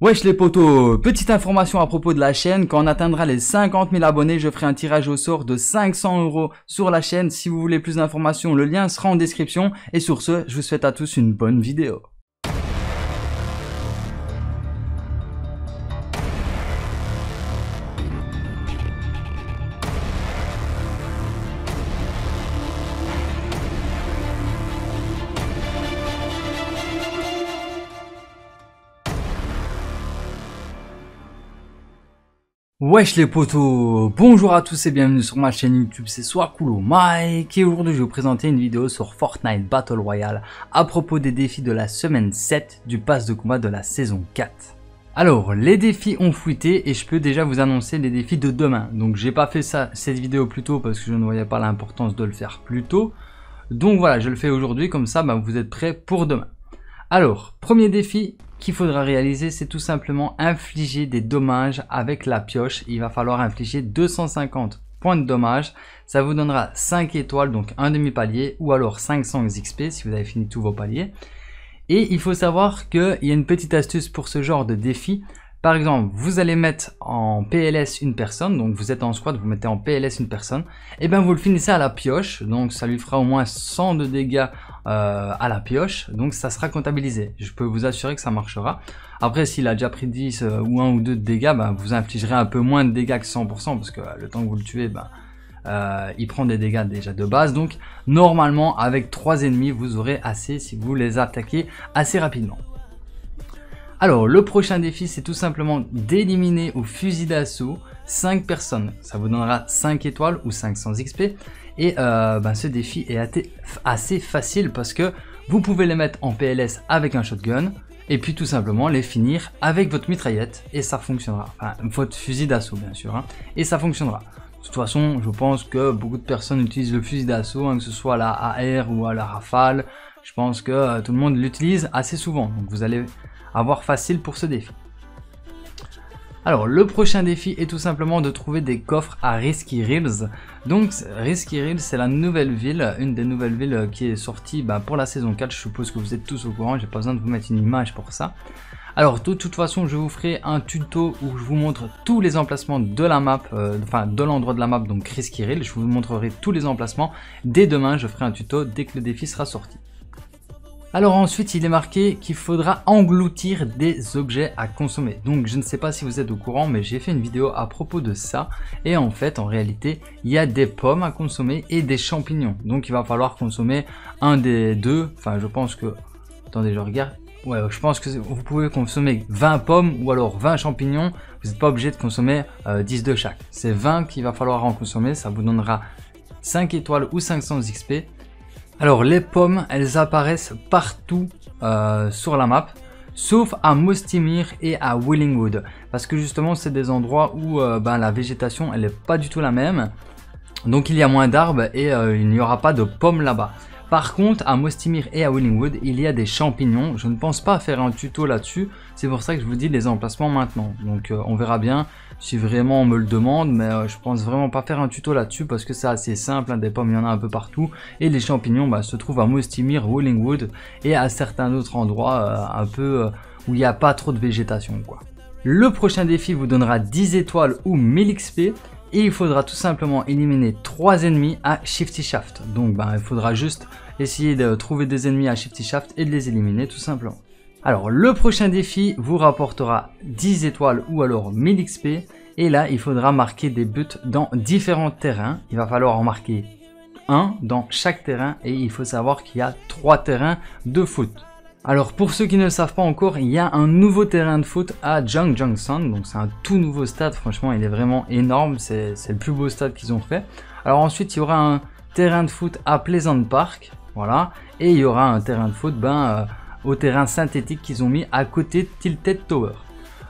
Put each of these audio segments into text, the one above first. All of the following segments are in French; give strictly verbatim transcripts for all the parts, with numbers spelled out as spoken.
Wesh les potos, petite information à propos de la chaîne, quand on atteindra les cinquante mille abonnés, je ferai un tirage au sort de cinq cents euros sur la chaîne. Si vous voulez plus d'informations, le lien sera en description. Et sur ce, je vous souhaite à tous une bonne vidéo. Wesh les potos, bonjour à tous et bienvenue sur ma chaîne YouTube, c'est Soiscool Mec et aujourd'hui je vais vous présenter une vidéo sur Fortnite Battle Royale à propos des défis de la semaine sept du pass de combat de la saison quatre. Alors les défis ont fuité et je peux déjà vous annoncer les défis de demain, donc j'ai pas fait ça cette vidéo plus tôt parce que je ne voyais pas l'importance de le faire plus tôt, donc voilà je le fais aujourd'hui comme ça bah, vous êtes prêts pour demain. Alors premier défi qu'il faudra réaliser, c'est tout simplement infliger des dommages avec la pioche. Il va falloir infliger deux cent cinquante points de dommages. Ça vous donnera cinq étoiles, donc un demi-palier, ou alors cinq cents X P si vous avez fini tous vos paliers. Et il faut savoir qu'il y a une petite astuce pour ce genre de défi. Par exemple, vous allez mettre en P L S une personne, donc vous êtes en squad, vous mettez en P L S une personne, et bien vous le finissez à la pioche, donc ça lui fera au moins cent de dégâts euh, à la pioche, donc ça sera comptabilisé. Je peux vous assurer que ça marchera. Après, s'il a déjà pris dix euh, ou un ou deux de dégâts, ben, vous infligerez un peu moins de dégâts que cent pour cent, parce que euh, le temps que vous le tuez, ben, euh, il prend des dégâts déjà de base. Donc normalement, avec trois ennemis, vous aurez assez si vous les attaquez assez rapidement. Alors le prochain défi, c'est tout simplement d'éliminer au fusil d'assaut cinq personnes. Ça vous donnera cinq étoiles ou cinq cents X P. Et euh, ben, ce défi est assez facile parce que vous pouvez les mettre en P L S avec un shotgun et puis tout simplement les finir avec votre mitraillette et ça fonctionnera. Enfin, votre fusil d'assaut bien sûr, hein, et ça fonctionnera. De toute façon, je pense que beaucoup de personnes utilisent le fusil d'assaut, hein, que ce soit à la A R ou à la Rafale. Je pense que euh, tout le monde l'utilise assez souvent. Donc vous allez avoir facile pour ce défi. Alors le prochain défi est tout simplement de trouver des coffres à Risky Reels. Donc Risky Reels, c'est la nouvelle ville, une des nouvelles villes qui est sortie bah, pour la saison quatre. Je suppose que vous êtes tous au courant, j'ai pas besoin de vous mettre une image pour ça. Alors de toute façon, je vous ferai un tuto où je vous montre tous les emplacements de la map, euh, enfin de l'endroit de la map, donc Risky Reels. Je vous montrerai tous les emplacements. Dès demain, je ferai un tuto dès que le défi sera sorti. Alors ensuite, il est marqué qu'il faudra engloutir des objets à consommer. Donc je ne sais pas si vous êtes au courant, mais j'ai fait une vidéo à propos de ça. Et en fait, en réalité, il y a des pommes à consommer et des champignons. Donc il va falloir consommer un des deux. Enfin, je pense que... Attendez, je regarde. Ouais, je pense que vous pouvez consommer vingt pommes ou alors vingt champignons. Vous n'êtes pas obligé de consommer euh, dix de chaque. C'est vingt qu'il va falloir en consommer. Ça vous donnera cinq étoiles ou cinq cents X P. Alors les pommes, elles apparaissent partout euh, sur la map, sauf à Mostimir et à Willingwood. Parce que justement, c'est des endroits où euh, ben, la végétation, elle n'est pas du tout la même. Donc il y a moins d'arbres et euh, il n'y aura pas de pommes là-bas. Par contre, à Mostimir et à Willingwood, il y a des champignons. Je ne pense pas faire un tuto là-dessus. C'est pour ça que je vous dis les emplacements maintenant. Donc euh, on verra bien si vraiment on me le demande, mais euh, je pense vraiment pas faire un tuto là-dessus parce que c'est assez simple, hein, des pommes il y en a un peu partout et les champignons bah, se trouvent à Mostimir, Willingwood et à certains autres endroits euh, un peu euh, où il n'y a pas trop de végétation quoi. Le prochain défi vous donnera dix étoiles ou mille X P et il faudra tout simplement éliminer trois ennemis à Shifty Shaft. Donc bah, il faudra juste essayer de trouver des ennemis à Shifty Shaft et de les éliminer tout simplement. Alors le prochain défi vous rapportera dix étoiles ou alors mille X P et là il faudra marquer des buts dans différents terrains. Il va falloir en marquer un dans chaque terrain et il faut savoir qu'il y a trois terrains de foot. Alors pour ceux qui ne le savent pas encore, il y a un nouveau terrain de foot à Jungle Jungle, donc c'est un tout nouveau stade, franchement il est vraiment énorme, c'est le plus beau stade qu'ils ont fait. Alors ensuite il y aura un terrain de foot à Pleasant Park, voilà, et il y aura un terrain de foot ben... Euh, au terrain synthétique qu'ils ont mis à côté de Tilted Tower.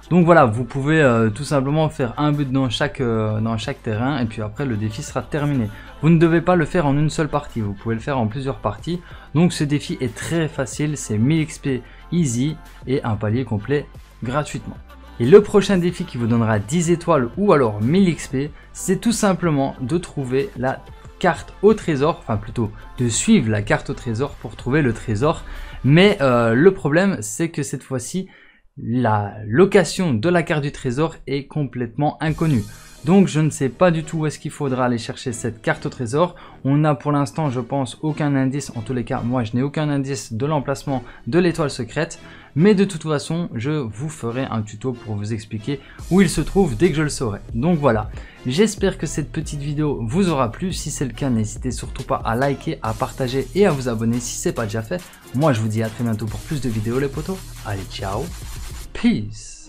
Donc voilà, vous pouvez euh, tout simplement faire un but dans chaque, euh, dans chaque terrain et puis après le défi sera terminé. Vous ne devez pas le faire en une seule partie, vous pouvez le faire en plusieurs parties. Donc ce défi est très facile, c'est mille X P easy et un palier complet gratuitement. Et le prochain défi qui vous donnera dix étoiles ou alors mille X P, c'est tout simplement de trouver la carte au trésor, enfin plutôt de suivre la carte au trésor pour trouver le trésor. Mais euh, le problème, c'est que cette fois-ci, la location de la carte du trésor est complètement inconnue. Donc je ne sais pas du tout où est-ce qu'il faudra aller chercher cette carte au trésor. On n'a pour l'instant, je pense, aucun indice. En tous les cas, moi je n'ai aucun indice de l'emplacement de l'étoile secrète. Mais de toute façon, je vous ferai un tuto pour vous expliquer où il se trouve dès que je le saurai. Donc voilà, j'espère que cette petite vidéo vous aura plu. Si c'est le cas, n'hésitez surtout pas à liker, à partager et à vous abonner si ce n'est pas déjà fait. Moi je vous dis à très bientôt pour plus de vidéos les potos. Allez, ciao, peace.